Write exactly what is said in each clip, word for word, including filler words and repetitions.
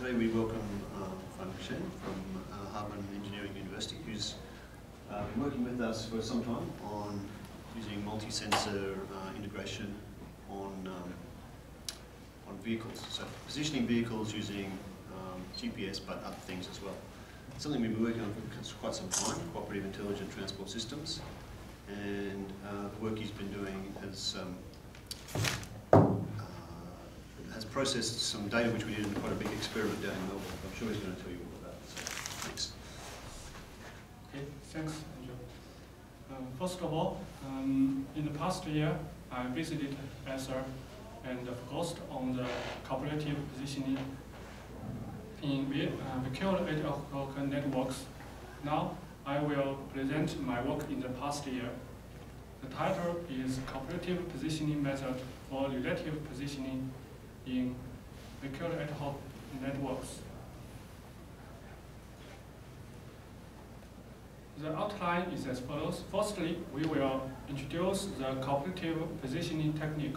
Today we welcome uh, Feng Shen from uh, Harbin Engineering University, who's uh, been working with us for some time on using multi-sensor uh, integration on um, on vehicles. So positioning vehicles using um, G P S, but other things as well. It's something we've been working on for quite some time, cooperative intelligent transport systems, and uh, the work he's been doing has um, has processed some data which we did in quite a big experiment down in Melbourne. I'm sure he's going to tell you all about it. So, thanks. Okay, thanks, Andrew. Um, first of all, um, in the past year, I visited ACSER and focused on the cooperative positioning in vehicular uh, networks. Now, I will present my work in the past year. The title is Cooperative Positioning Method for Relative Positioning in vehicular ad hoc networks. The outline is as follows. Firstly, we will introduce the cooperative positioning technique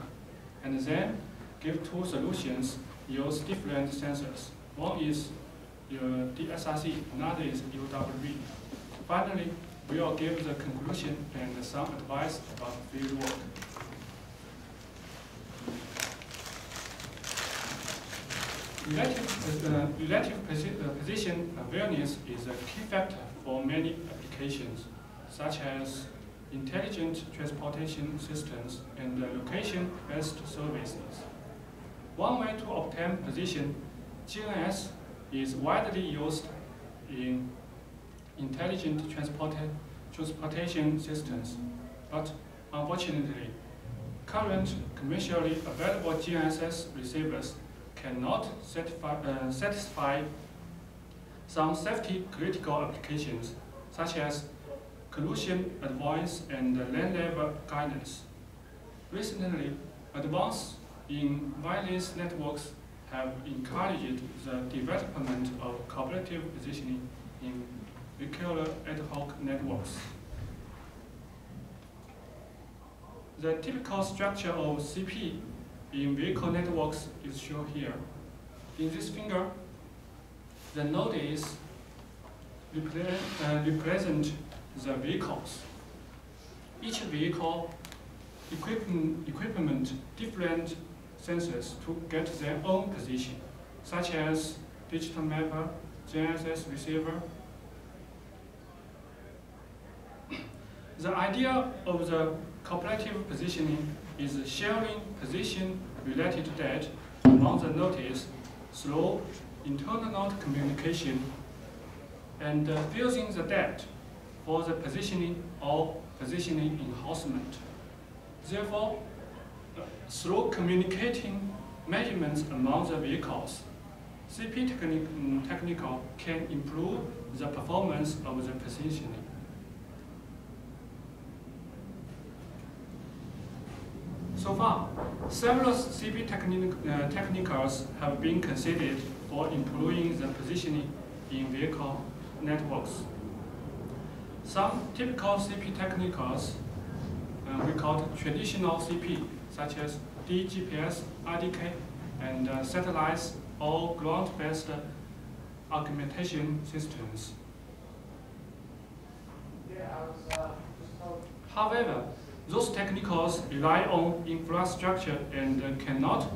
and then give two solutions use different sensors. One is uh, D S R C, another is U W B. Finally, we will give the conclusion and some advice about field work. Relative, uh, relative position awareness is a key factor for many applications, such as intelligent transportation systems and location-based services. One way to obtain position, G N S S, is widely used in intelligent transport transportation systems, but unfortunately, current commercially available G N S S receivers cannot satisfy, uh, satisfy some safety critical applications, such as collision avoidance and lane level guidance. Recently, advances in wireless networks have encouraged the development of cooperative positioning in vehicular ad hoc networks. The typical structure of C P in vehicle networks is shown here. In this figure, the node is repre uh, represent the vehicles. Each vehicle equipment, equipment different sensors to get their own position, such as digital mapper, G N S S receiver. The idea of the cooperative positioning is sharing position-related data among the nodes through internal node communication and uh, fusing the data for the positioning or positioning enhancement. Therefore, uh, through communicating measurements among the vehicles, C P technic um, technical can improve the performance of the positioning. So far, several C P technic uh, technicals have been considered for improving the positioning in vehicle networks. Some typical C P technicals uh, we call traditional C P, such as D G P S, R T K, and uh, satellites or ground-based augmentation systems. Yeah, I was, uh, just told. However, those technicals rely on infrastructure and uh, cannot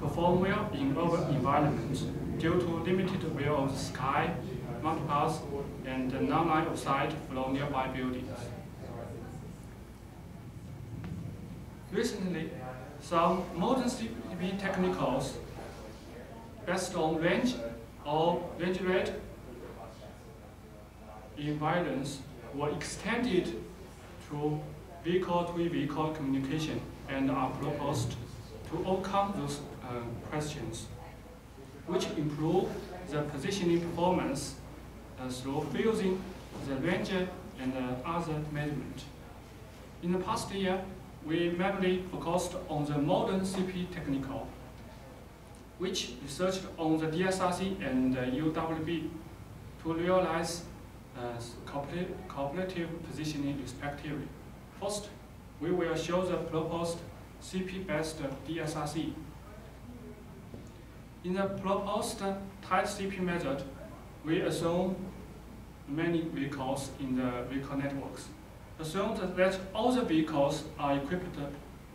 perform well in urban environments due to limited view of the sky, mountain paths, and uh, non-line of sight from nearby buildings. Recently, some modern C P technicals based on range or range rate environments were extended to vehicle-to-vehicle communication and are proposed to overcome those uh, questions, which improve the positioning performance uh, through fusing the range and uh, other measurement. In the past year, we mainly focused on the modern C P technical, which researched on the D S R C and uh, U W B to realize uh, cooperative positioning respectively. First, we will show the proposed C P-based D S R C. In the proposed type C P method, we assume many vehicles in the vehicle networks. Assume that all the vehicles are equipped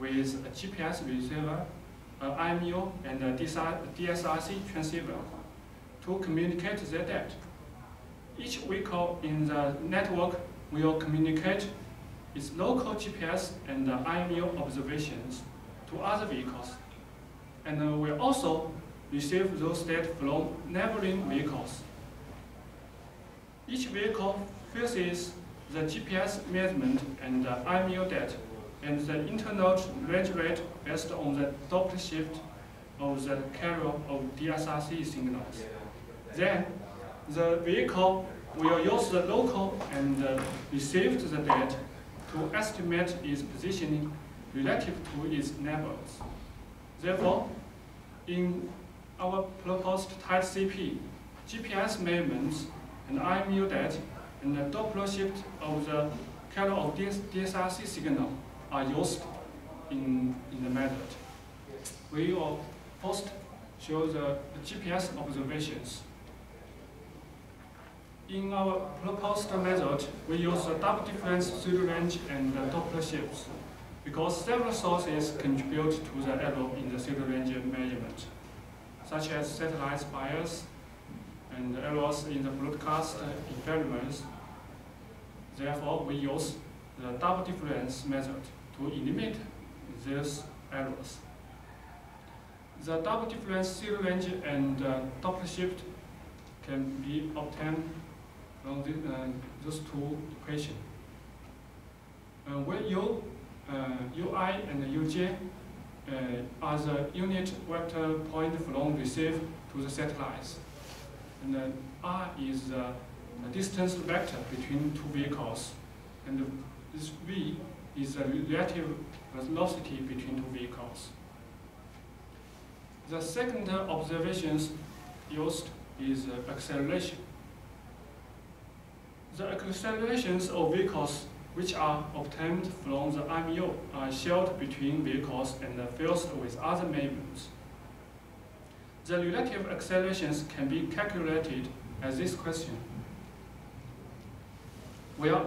with a G P S receiver, an I M U, and a D S R C transceiver to communicate their data. Each vehicle in the network will communicate its local G P S and I M U observations to other vehicles, and will also receive those data from neighboring vehicles. Each vehicle faces the G P S measurement and the I M U data, and the internal range rate based on the Doppler shift of the carrier of D S R C signals. Then, the vehicle will use the local and uh, received the data to estimate its positioning relative to its neighbors. Therefore, in our proposed type C P, G P S measurements and I M U data and the Doppler shift of the carrier of D S R C signal are used in, in the method. We will first show the G P S observations. In our proposed method, we use the double difference pseudo range and the Doppler shifts because several sources contribute to the error in the pseudo range measurement, such as satellite bias and errors in the broadcast experiments. Therefore, we use the double difference method to eliminate these errors. The double difference pseudo range and uh, Doppler shift can be obtained from the, uh, those two equations. Uh, where U, uh, U I and U J uh, are the unit vector point from receive to the satellites, and uh, R is the uh, distance vector between two vehicles, and this V is the relative velocity between two vehicles. The second observations used is acceleration. The accelerations of vehicles which are obtained from the I M U are shared between vehicles and fields with other measurements. The relative accelerations can be calculated as this question, where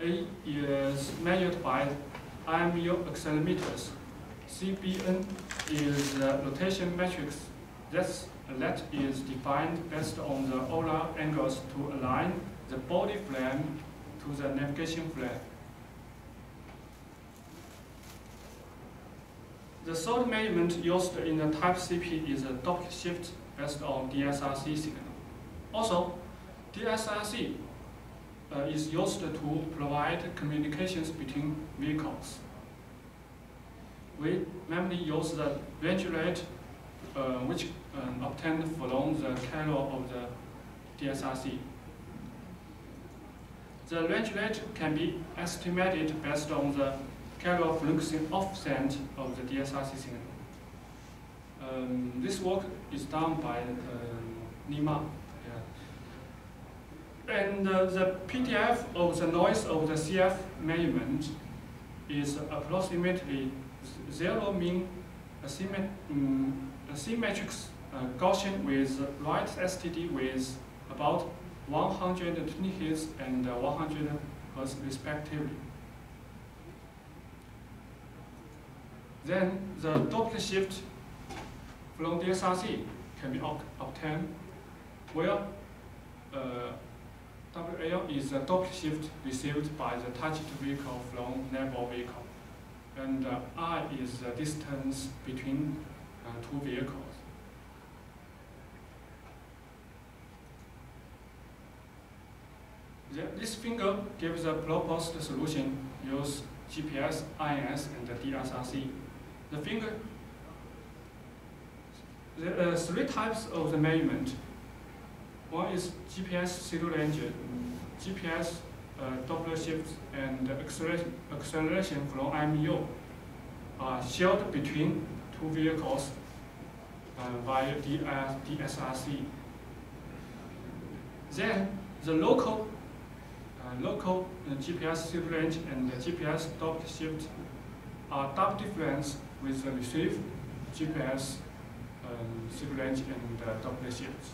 A is measured by I M U accelerometers, C B N is the rotation matrix that's, that is defined based on the orbital angles to align the body frame to the navigation frame. The third measurement used in the type C P is a Doppler shift based on D S R C signal. Also, D S R C uh, is used to provide communications between vehicles. We mainly use the range rate uh, which uh, obtained from the carrier of the D S R C. The range rate can be estimated based on the carrier fluxing offset of the D S R C signal. Um, this work is done by uh, Nima. Yeah. And uh, the P D F of the noise of the C F measurement is approximately zero mean asymmet um, asymmetric uh, Gaussian with right S T D with about one hundred twenty hertz and one hundred hertz respectively. Then the Doppler shift from D S R C can be obtained, where uh, W L is the Doppler shift received by the touched vehicle from neighbor vehicle, and uh, R is the distance between uh, two vehicles. This finger gives a proposed solution use G P S, I N S, and the D S R C. The finger, there are three types of the measurement. One is G P S pseudo range, G P S uh, Doppler shifts, and acceleration, acceleration from I M U are shared between two vehicles uh, via D S R C. Then the local Local uh, G P S pseudo range and the G P S Doppler shift are double difference with the received G P S uh, um, Siblenge and uh, Doppler shifts.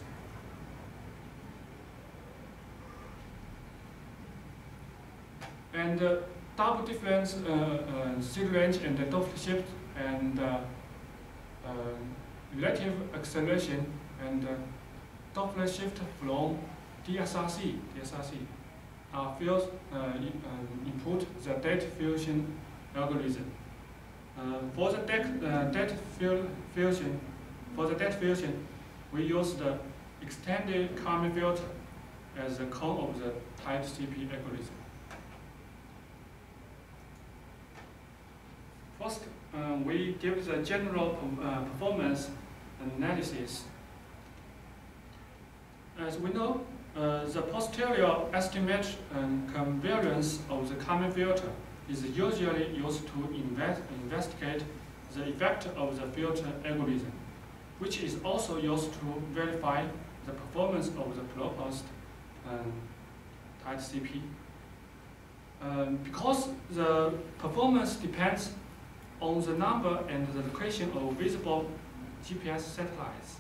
And uh, double difference, uh, uh, Siblenge and the Doppler shift, and uh, uh, relative acceleration and uh, Doppler shift from D S R C, D S R C are fields uh, in, uh, input the data fusion algorithm. Uh, for the data uh, data fusion, for the data fusion, we use the extended common filter as the core of the type C P algorithm. First, uh, we give the general uh, performance analysis. As we know, uh, the posterior estimate and covariance of the common filter is usually used to invest, investigate the effect of the filter algorithm, which is also used to verify the performance of the proposed um, tight C P. Um, because the performance depends on the number and the location of visible G P S satellites,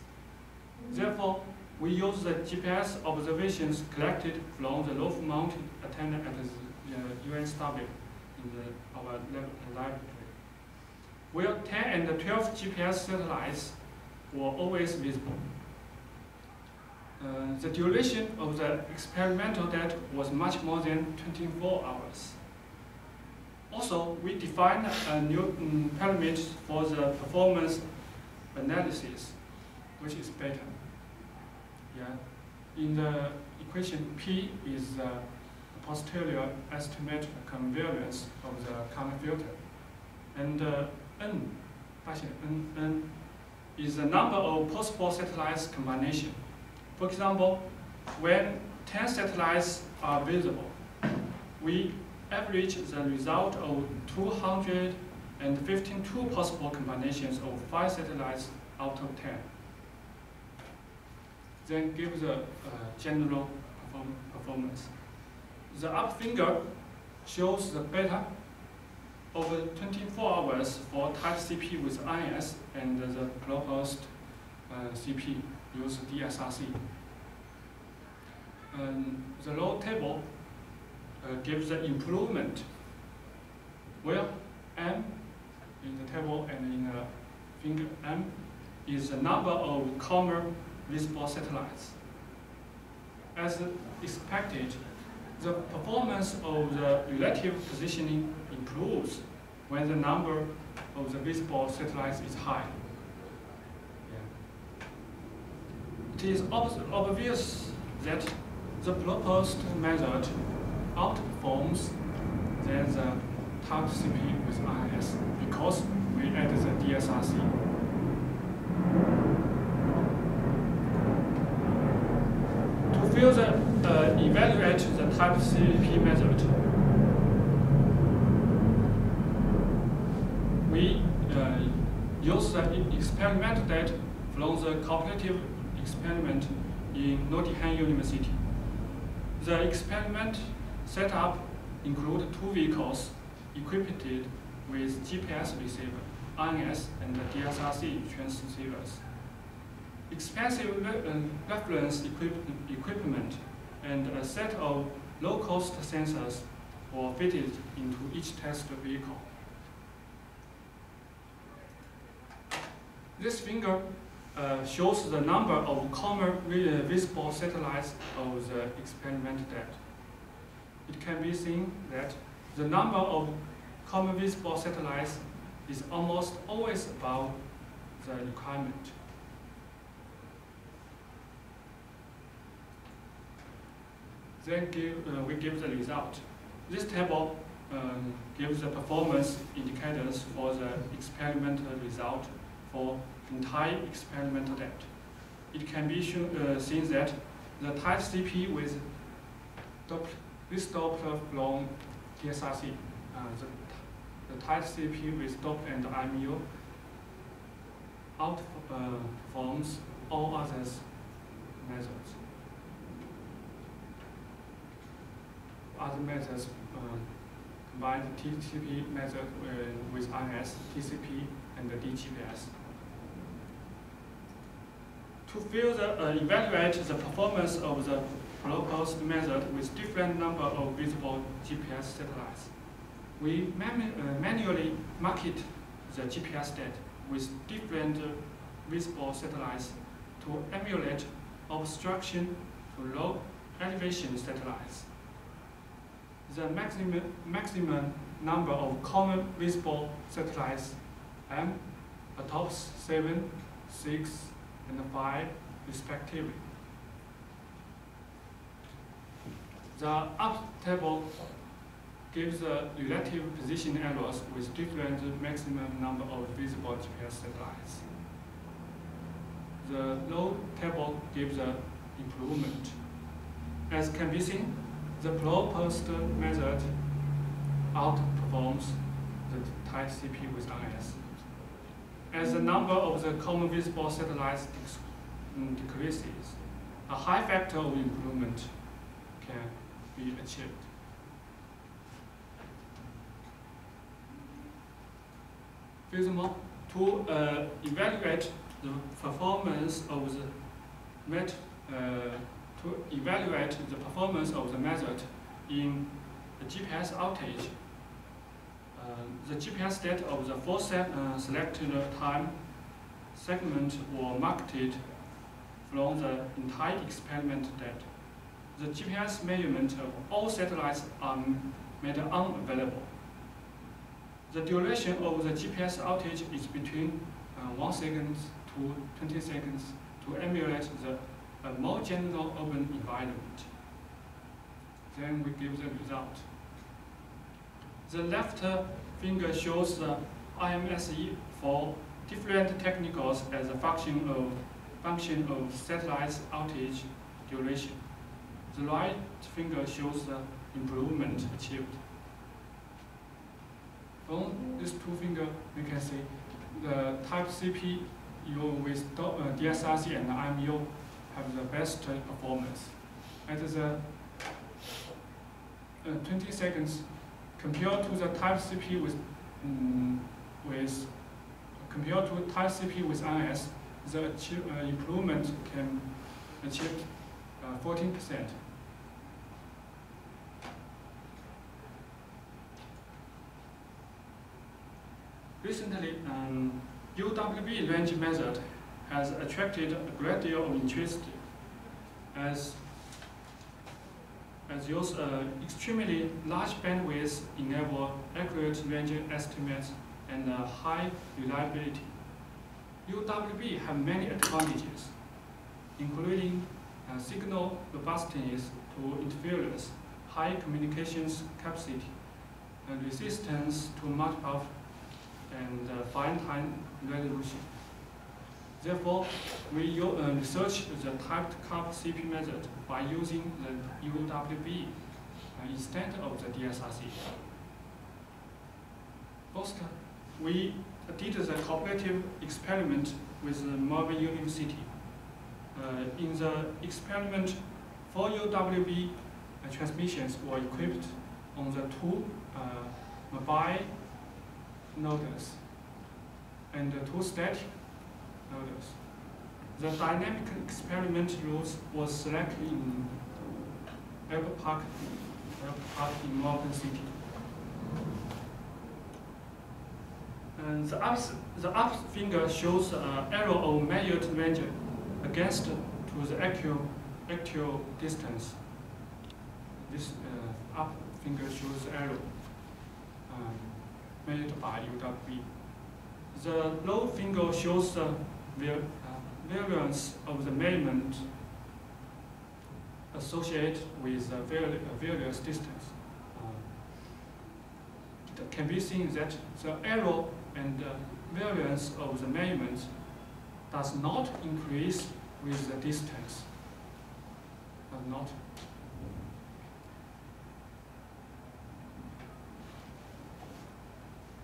therefore, we use the G P S observations collected from the roof-mounted antenna at the uh, U N S W in the, our lab library, where ten and twelve G P S satellites were always visible. Uh, the duration of the experimental data was much more than twenty-four hours. Also, we defined a new um, parameter for the performance analysis, which is beta. Yeah. In the equation, P is the posterior estimate covariance of the common filter. And uh, N, N, N is the number of possible satellites combination. For example, when ten satellites are visible, we average the result of two hundred fifty-two possible combinations of five satellites out of ten. Then give the uh, general perform performance. The up finger shows the beta over twenty-four hours for type C P with I N S and the proposed uh, C P use D S R C. Um, the low table uh, gives the improvement, where M in the table and in the finger M is the number of comma visible satellites. As expected, the performance of the relative positioning improves when the number of the visible satellites is high. Yeah. It is ob obvious that the proposed method outperforms than the type C P with I S because we added the D S R C. To uh, evaluate the type C P method, we uh, use the experimental data from the cooperative experiment in Nottingham University. The experiment setup includes two vehicles equipped with G P S receiver, I N S, and D S R C transceivers, expensive reference equipment, and a set of low-cost sensors were fitted into each test vehicle. This finger uh, shows the number of common visible satellites of the experiment data. It can be seen that the number of common visible satellites is almost always above the requirement. Then give, uh, we give the result. This table um, gives the performance indicators for the experimental result for entire experimental data. It can be uh, seen that the type C P with Doppler, this Doppler from D S R C, uh, the, the type C P with Doppler and I M U outperforms uh, all other methods. Other methods uh, combine the T C P method uh, with I N S, T C P, and the D G P S. to further uh, evaluate the performance of the proposed method with different number of visible G P S satellites. We manu uh, manually market the G P S data with different uh, visible satellites to emulate obstruction to low elevation satellites. The maximum, maximum number of common visible satellites M tops seven, six, and five respectively. The up table gives the relative position errors with different maximum number of visible G P S satellites. The low table gives the improvement. As can be seen, the proposed method outperforms the type C P with I S. As the number of the common visible satellites decreases, a high factor of improvement can be achieved. Furthermore, to uh, evaluate the performance of the met, uh, to evaluate the performance of the method in the G P S outage, uh, the G P S data of the four se uh, selected time segment were marketed from the entire experiment data. The G P S measurement of all satellites are made unavailable. The duration of the G P S outage is between uh, one second to twenty seconds to emulate the uh, more general urban environment. Then we give the result. The left finger shows the I M S E for different technicals as a function of function of satellites outage duration. The right finger shows the improvement achieved. On these two fingers, we can see the type C P with D S R C and I M U have the best performance. At the twenty seconds, compared to the type C P with um, with compared to type C P with I N S, the achieve, uh, improvement can achieve uh, fourteen percent. Recently, um, U W B range method has attracted a great deal of interest as, as those uh, extremely large bandwidths enable accurate range estimates and uh, high reliability. U W B have many advantages, including uh, signal robustness to interference, high communications capacity, and resistance to multipath and uh, fine-time resolution. Therefore, we uh, research the typed curve C P method by using the U W B uh, instead of the D S R C. First, we did the cooperative experiment with Melbourne University. Uh, in the experiment, four U W B uh, transmissions were equipped on the two uh, mobile nodes and the two static nodes. The dynamic experiment rules was selected in Elbe park, park in Morgan City. And the up the up finger shows an uh, arrow of measured range against to the actual actual distance. This uh, up finger shows the arrow Um, measured by U W B. The low finger shows the variance of the measurement associated with the various distance. Uh, it can be seen that the error and the variance of the measurement does not increase with the distance. Does not.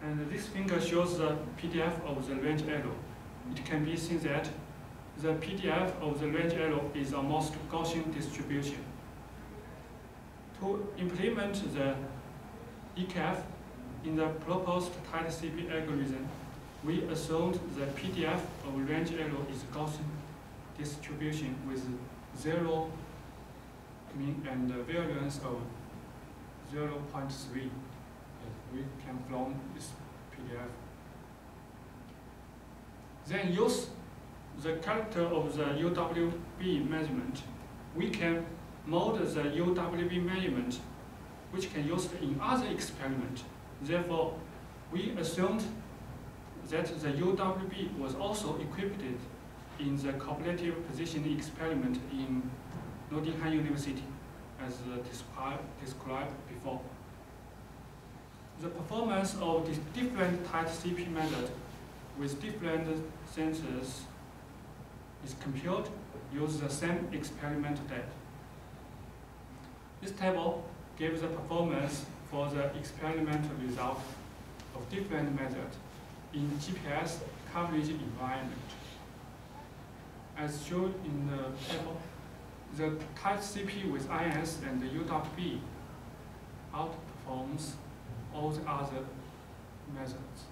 And this finger shows the P D F of the range error. It can be seen that the P D F of the range error is almost Gaussian distribution. To implement the E K F in the proposed tight C P algorithm, we assumed the P D F of range error is Gaussian distribution with zero mean and variance of zero point three that we can from this P D F. Then use the character of the U W B measurement. We can model the U W B measurement which can be used in other experiments. Therefore, we assumed that the U W B was also equipped in the cooperative positioning experiment in Nottingham University, as described before. The performance of this different type C P method with different sensors is computed using the same experiment data. This table gives the performance for the experiment result of different methods in G P S coverage environment. As shown in the table, the type C P with I N S and the U W B outperforms all the other methods.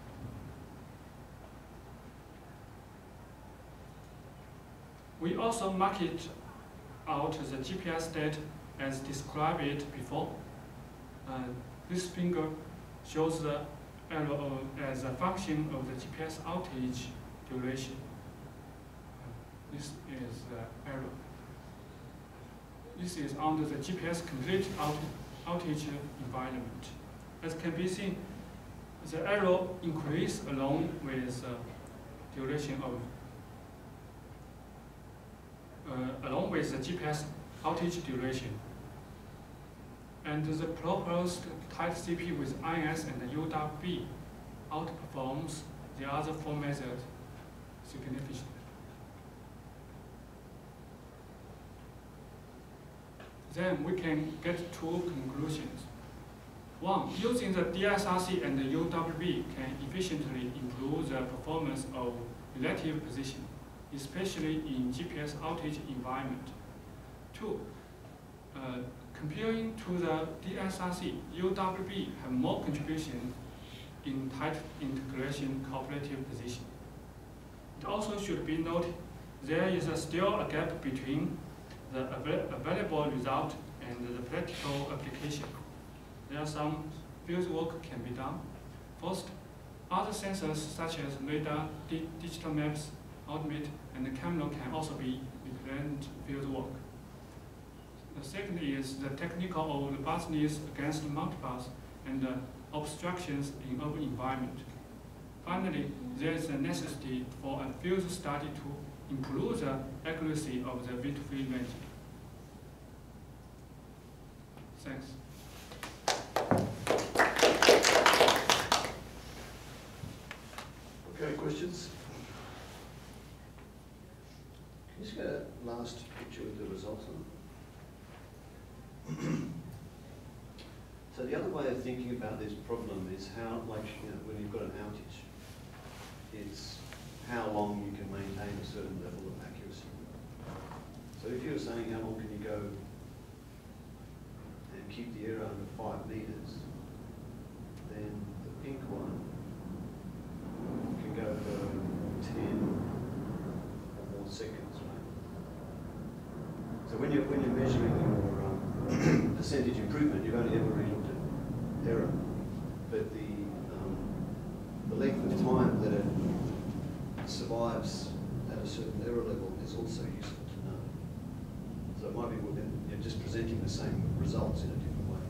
We also marked out the G P S data as described before. Uh, this finger shows the error as a function of the G P S outage duration. Uh, this is the error. This is under the G P S complete out outage environment. As can be seen, the error increases along with uh, duration of Uh, along with the G P S outage duration. And the proposed type C P with I N S and the U W B outperforms the other four methods significantly. Then we can get two conclusions. One, using the D S R C and the U W B can efficiently improve the performance of relative position, especially in G P S outage environment. Two, uh, comparing to the D S R C, U W B have more contribution in tight integration cooperative position. It also should be noted there is a still a gap between the av available result and the practical application. There are some field work can be done. First, other sensors such as radar, di digital maps, Ultimate and the camera can also be recurrent field work. The second is the technical or robustness against multiples and the obstructions in urban environment. Finally, there is a necessity for a field study to improve the accuracy of the V two V measure. Thanks. Okay, questions? Can you just get a last picture with the results on it? So the other way of thinking about this problem is how, like, you know, when you've got an outage, it's how long you can maintain a certain level of accuracy. So if you were saying how long can you go and keep the error under five meters, then the pink one can go for ten or more seconds. So when you're, when you're measuring your um, percentage improvement, you've only ever really looked at error. But the, um, the length of time that it survives at a certain error level is also useful to know. So it might be within, you're just presenting the same results in a different way.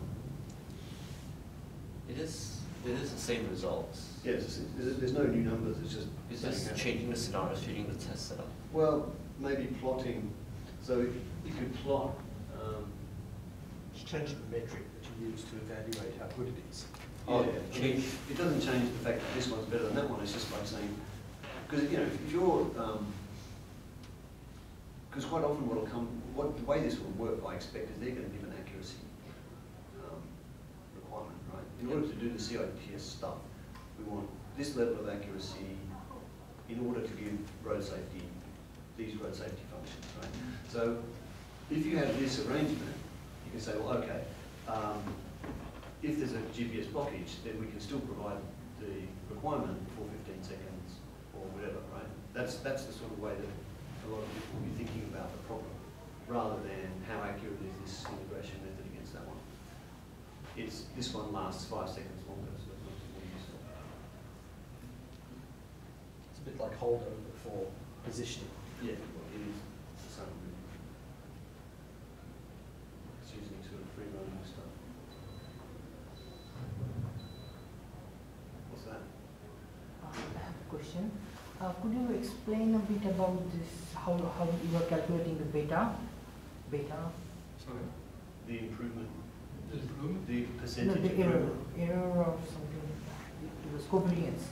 It is, it is the same results. Yes, yeah, there's no new numbers, it's just... It's just changing the scenario, changing the test setup. Well, maybe plotting. So if you could plot, um, just change the metric that you use to evaluate how good it is. Oh, yeah. Yeah. Change. It doesn't change the fact that this one's better than that one. It's just like saying, because you know, if you're, because um, quite often what'll come, what the way this will work, I expect, is they're going to give an accuracy um, requirement, right? In order to do the C I T S stuff, we want this level of accuracy in order to give road safety, these road safety functions, right? So if you have this arrangement, you can say, well, okay, um, if there's a G P S blockage, then we can still provide the requirement for fifteen seconds or whatever, right? That's, that's the sort of way that a lot of people will be thinking about the problem rather than how accurate is this integration method against that one. It's this one lasts five seconds longer, so it's not more useful. It's a bit like holdover for positioning. Yeah, well, it is the same. It's using sort of free running stuff. What's that? Uh, I have a question. Uh, could you explain a bit about this? How how you are calculating the beta? Beta. Sorry. The improvement. The improvement. The percentage. No, the error. Error or something. It was covariance.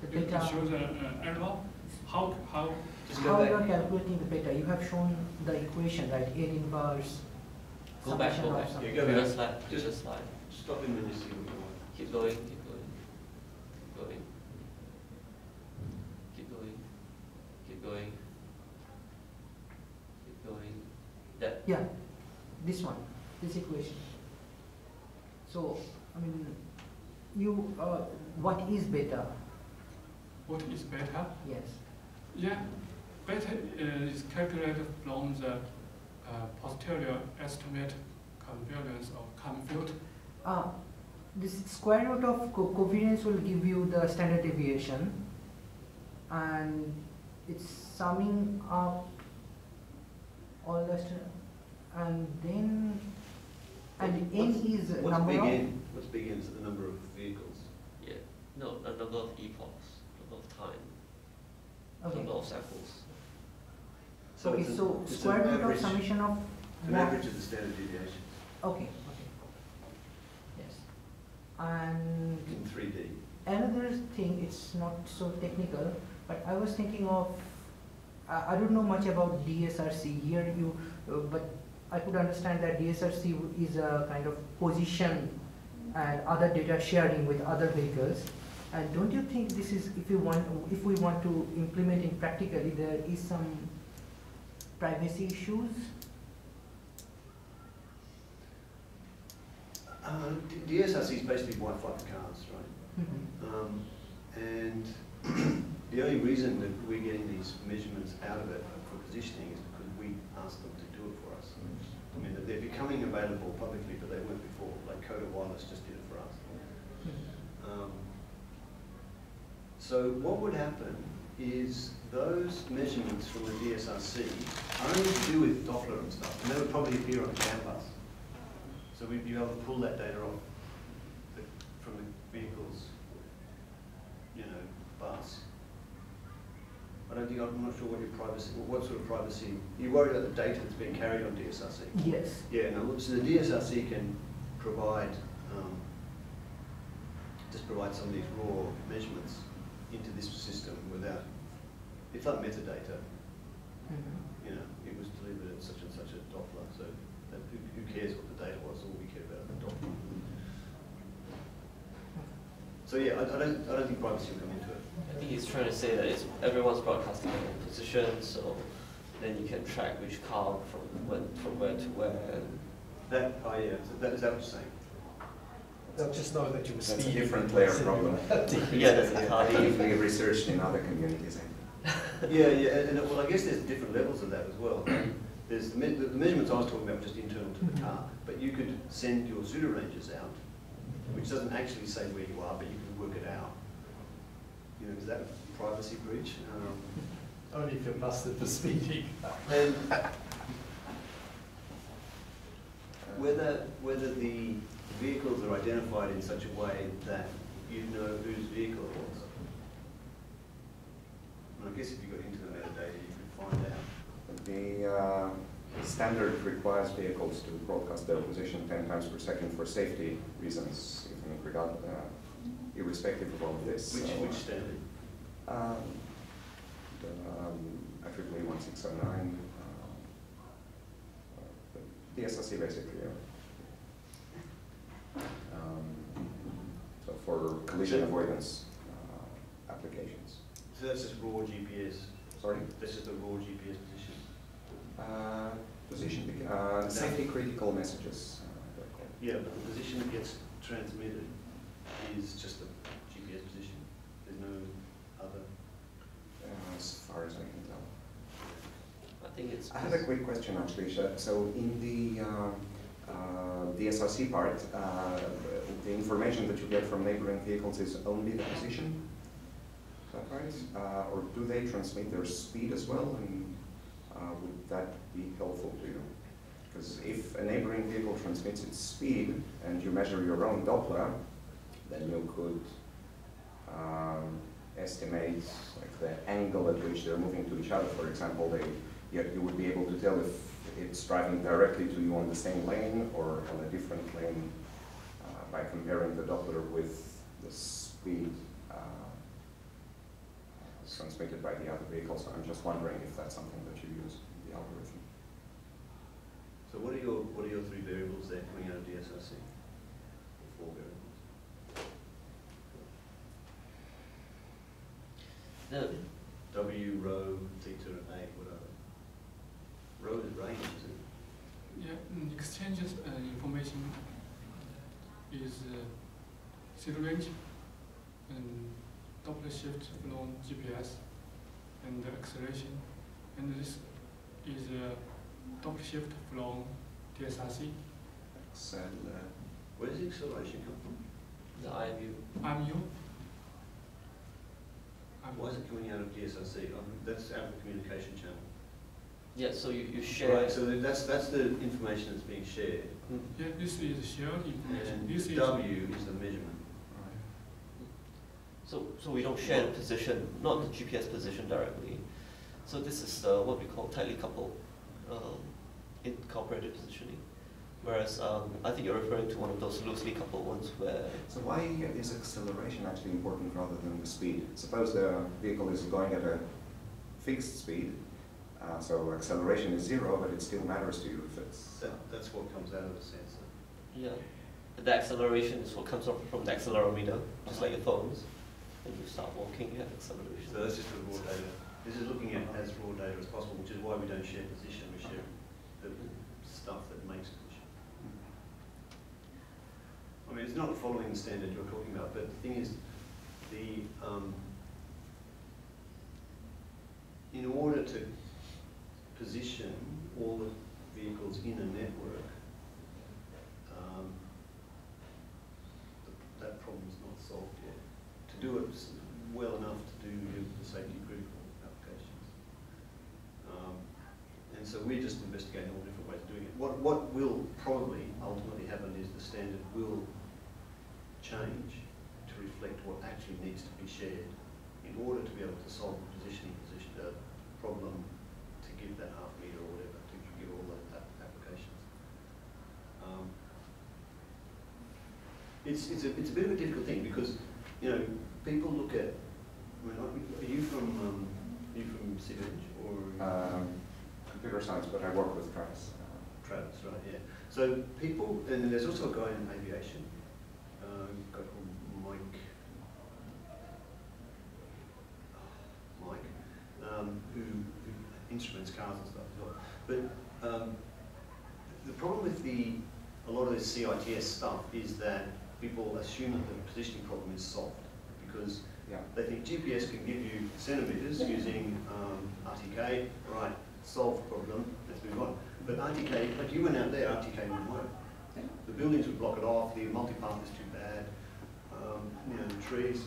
The beta. It shows an error. How how? How you are calculating the beta? You have shown the equation, right? A inverse. Go back. Go back. Yeah, go back. Just slide. Just slide. Stop in when you see what you want. Keep going. Keep going. Keep going. Going, keep going, that. Yeah, this one, this equation. So, I mean, you, uh, what is beta? What is beta? Yes. Yeah, beta uh, is calculated from the uh, posterior estimate covariance of common field. Ah, this square root of co covariance will give you the standard deviation, and it's summing up all the stuff, and then and what's, n is what's number big of n? What's big n is the number of vehicles. Yeah, no, the number of epochs, number of time, okay. Number of samples. So okay, it's so a, it's square root of summation of it's an average of the standard deviation. Okay, okay, yes, and in three D. Another thing, it's not so technical. But I was thinking of, uh, I don't know much about D S R C here, you, uh, but I could understand that D S R C is a kind of position and other data sharing with other vehicles. And don't you think this is, if you want, if we want to implement it practically, there is some privacy issues? Uh, D S R C is basically Wi-Fi for cars, right? Mm-hmm. um, and. The only reason that we're getting these measurements out of it for positioning is because we asked them to do it for us. I mean, they're becoming available publicly, but they weren't before. Like Coda Wireless just did it for us. Um, so what would happen is those measurements from the D S R C are only to do with Doppler and stuff, and they would probably appear on CAN bus. So we'd be able to pull that data off the, from the vehicle's, you know, bus. I don't think, I'm not sure what your privacy, what sort of privacy, you worry about the data that's being carried on D S R C? Yes. Yeah, no, so the D S R C can provide, um, just provide some of these raw measurements into this system without, it's like metadata, mm-hmm. You know, it was delivered at such and such a Doppler, so that, who, who cares what the data was, all we care about is the Doppler. So yeah, I, I, don't, I don't think privacy will come into it. I think he's trying to say that it's everyone's broadcasting their own position, so then you can track which car from when, from where to where. And that, oh yeah, so that, is that what you're saying? They'll just know that you were speeding. That's a different layer problem. Yeah, that's a car. We've researched in other communities. Yeah, yeah, and well, I guess there's different levels of that as well. There's the, me the measurements I was talking about were just internal to the car, but you could send your Zuda ranges out, which doesn't actually say where you are, but you can work it out. You know, is that a privacy breach? Um, Only if you're busted for speeding. And whether whether the vehicles are identified in such a way that you know whose vehicle it was. Well, I guess if you got into the metadata, you could find out. The uh, standard requires vehicles to broadcast their position ten times per second for safety reasons, even regard. Uh, irrespective of all this. Which, so, which standard? Um, the um, I triple E one six oh nine, uh, the D S R C basically. Yeah. Um, so for collision so, avoidance uh, applications. So that's just raw G P S? Sorry? This is the raw G P S position? Uh, position, uh, safety critical messages. Uh, yeah, but the position that gets transmitted is just the G P S position. There's no other. Uh, as far as I can tell. think it's... I have a quick question, actually. So in the uh, uh, D S R C part, uh, the information that you get from neighboring vehicles is only the position? Is that right? Uh, or do they transmit their speed as well? And uh, would that be helpful to you? Because if a neighboring vehicle transmits its speed and you measure your own Doppler, then you could um, estimate like the angle at which they're moving to each other. For example, they, you, you would be able to tell if it's driving directly to you on the same lane or on a different lane uh, by comparing the Doppler with the speed uh, transmitted by the other vehicle. So I'm just wondering if that's something that you use in the algorithm. So what are your what are your three variables there coming out of D S R C? Or four variables. No. W, rho, theta, and A. What are they? Rho is range, isn't it? Yeah. The exchanges uh, information is uh, seed range and Doppler shift from G P S and the acceleration, and this is a uh, Doppler shift from D S R C. Excel. Where does the acceleration come from? The I M U. I M U. Why is it coming out of D S R C? Um, that's out of the communication channel. Yeah, so you, you share. Right, so that's that's the information that's being shared. Mm. Yeah, this is shared information. And this W is, is the measurement. Right. So so we don't share the position, not the G P S position directly. So this is uh, what we call tightly coupled. Um, incorporated positioning, whereas um, I think you're referring to one of those loosely coupled ones where... So why is acceleration actually important rather than the speed? Suppose the vehicle is going at a fixed speed, uh, so acceleration is zero, but it still matters to you if it's... That, that's what comes out of the sensor. Yeah. The acceleration is what comes up from the accelerometer, just like your phones. And you start walking, you have acceleration. So that's just the raw data. This is looking at as raw data as possible, which is why we don't share position, we share the stuff that makes position. I mean, it's not following the standard you're talking about, but the thing is, the um, in order to position all the vehicles in a network, um, the, that problem's not solved yet. To do it well enough to do the safety critical. Um, and so we're just investigating all different ways of doing it. What, what will probably ultimately happen is the standard will change to reflect what actually needs to be shared in order to be able to solve the positioning position, uh, problem, to give that half meter or whatever, to give all those applications. Um, it's, it's, a, it's a bit of a difficult thing because, you know, people look at, I mean, are you from, um, are you from civil engineering? Or um, computer science, but I work with Travis. Uh, Travis, right, yeah. So people, and there's also a guy in aviation, uh, a guy called Mike, oh, Mike, um, who, who instruments cars and stuff as well. But um, the problem with the a lot of this C I T S stuff is that people assume that the positioning problem is solved because yeah. They think G P S can give you centimetres using um, R T K, right, solve problem, let's move on. But R T K, like you went out there, R T K wouldn't work. The buildings would block it off, the multipath is too bad, um, you know, the trees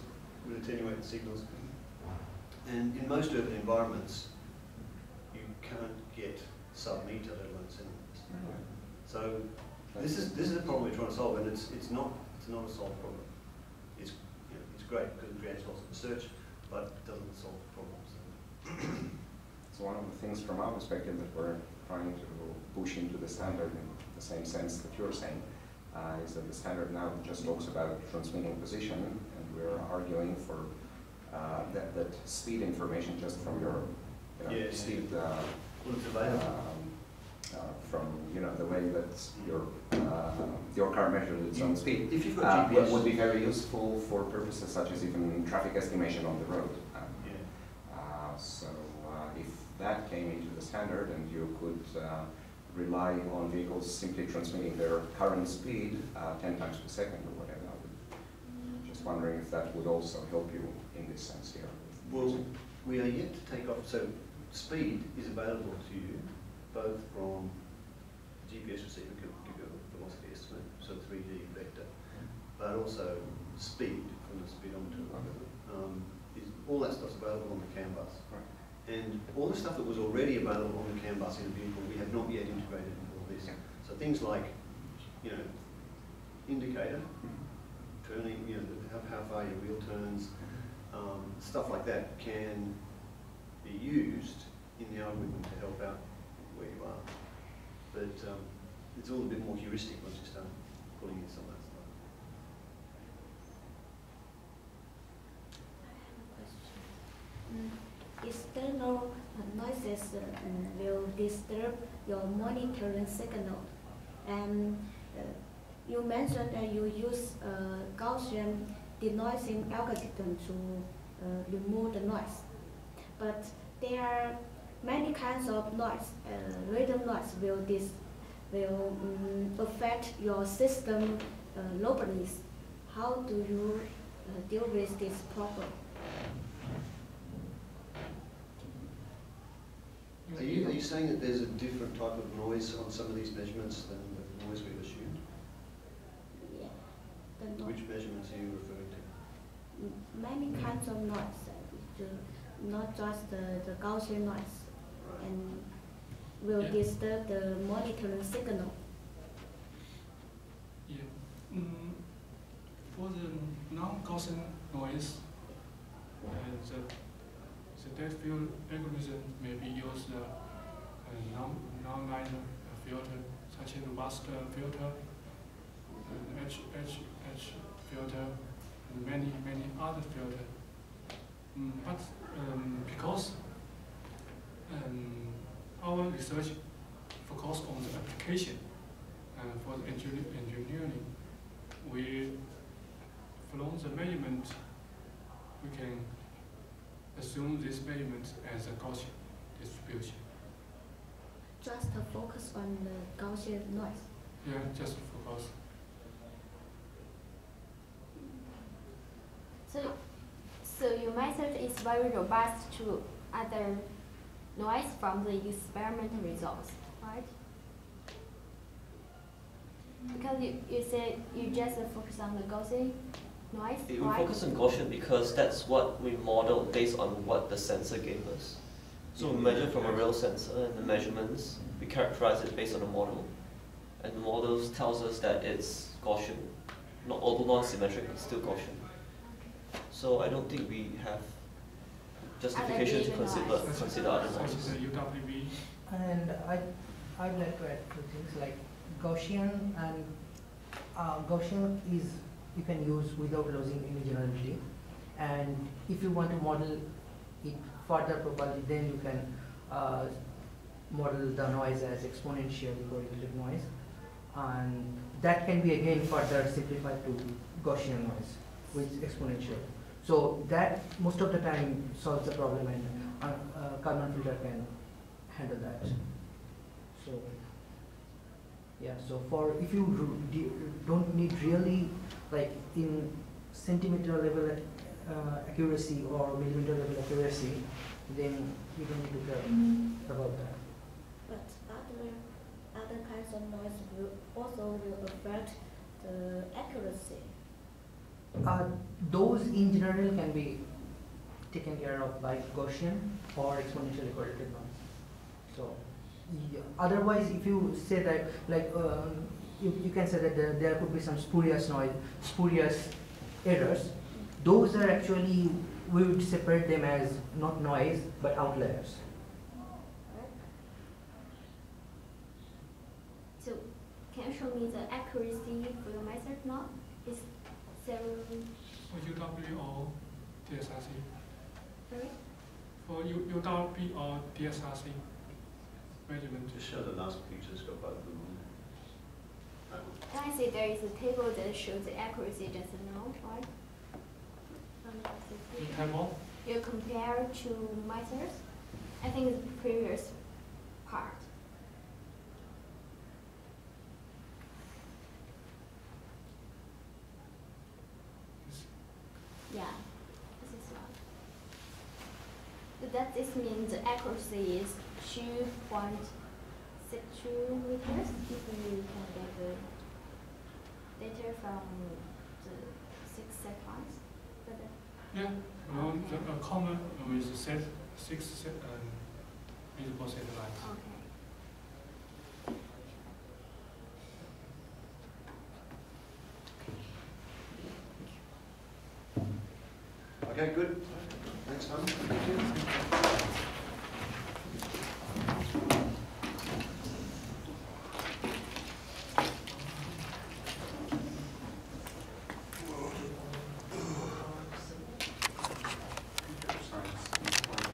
would attenuate the signals. And in most urban environments, you can't get sub-metre, let alone centimetres. Right. So this is this is the problem we're trying to solve, and it's it's not it's not a solved problem. It's great because it creates lots of research, but it doesn't solve problems. So one of the things from our perspective that we're trying to push into the standard in the same sense that you're saying uh, is that the standard now just talks about transmitting position, and we're arguing for uh, that, that speed information just from your you know, yeah, speed yeah. Uh, um, uh, from you know the way that your uh, your car measures its own speed if you've got G P S, uh, would be very useful for purposes such as even traffic estimation on the road. Um, yeah. uh, so uh, if that came into the standard and you could uh, rely on vehicles simply transmitting their current speed uh, ten times per second or whatever, I would, just wondering if that would also help you in this sense here. Well, we are yet to take off. So speed is available to you both from G P S receiver velocity estimate, so three D vector, but also speed from the speedometer. Um, is, all that stuff's available on the CAN bus. Right. And all the stuff that was already available on the CAN bus in a vehicle, we have not yet integrated into all this. So things like, you know, indicator, turning, you know, how, how far your wheel turns, um, stuff like that can be used in the algorithm to help out where you are. But um, it's all a bit more heuristic once you start pulling in some of that stuff. Mm. External noises uh, will disturb your monitoring signal. And uh, you mentioned that you use uh, Gaussian denoising algorithm to uh, remove the noise. But there are many kinds of noise. Uh, random noise will dis will um, affect your system uh, robustness. How do you uh, deal with this problem? Are you, are you saying that there's a different type of noise on some of these measurements than the noise we've assumed? Yeah. The Which measurements are you referring to? Many kinds of noise, not just the, the Gaussian noise, right. And will yeah. disturb the monitoring signal. Yeah. Mm, for the non-Gaussian noise, uh, the The depth field algorithm may be used uh, a non-line filter, such as raster filter, and H, H, H filter, and many, many other filters. Mm, but um, because um, our research focuses on the application uh, for the engineering, we, from the measurement, we can assume this measurement as a Gaussian distribution. Just to focus on the Gaussian noise? Yeah, just to focus. So, so your method is very robust to other noise from the experimental results, right? Because you, you said you just focus on the Gaussian noise, we focus on Gaussian because that's what we modeled based on what the sensor gave us. So we measure from a real sensor, and the measurements, we characterize it based on a model. And the model tells us that it's Gaussian. Not, although non-symmetric, it's still Gaussian. So I don't think we have justification to consider, consider other models. And I, I would like to add two things, like Gaussian and uh, Gaussian is you can use without losing image energy, and if you want to model it further properly, then you can uh, model the noise as exponentially correlated noise, and that can be again further simplified to Gaussian noise, which is exponential. So that most of the time solves the problem, and uh, uh, Kalman filter can handle that. So yeah, so for if you don't need really like in centimeter level uh, accuracy or millimeter level accuracy, then you don't need to care mm. about that. But other other kinds of noise will also will affect the accuracy. Uh, those in general can be taken care of by Gaussian or exponentially correlated noise. So yeah. Otherwise, if you say that like. Um, You, you can say that there, there could be some spurious noise, spurious errors. Those are actually, we would separate them as not noise, but outliers. So, can you show me the accuracy for your method now? Is there... For U W or D S R C? Sorry? For U W or D S R C measurement. Just show the last pictures go by the moon. I see there is a table that shows the accuracy just now, right? Table? You compare two meters. I think it's the previous part. Yeah, this is one. So that this means the accuracy is two point six two meters. If you can get the data from the six seconds. But yeah, well, okay. the, a common with set six set, uh, visible satellites. Okay. Okay, good. Thanks, Tom. Thank you.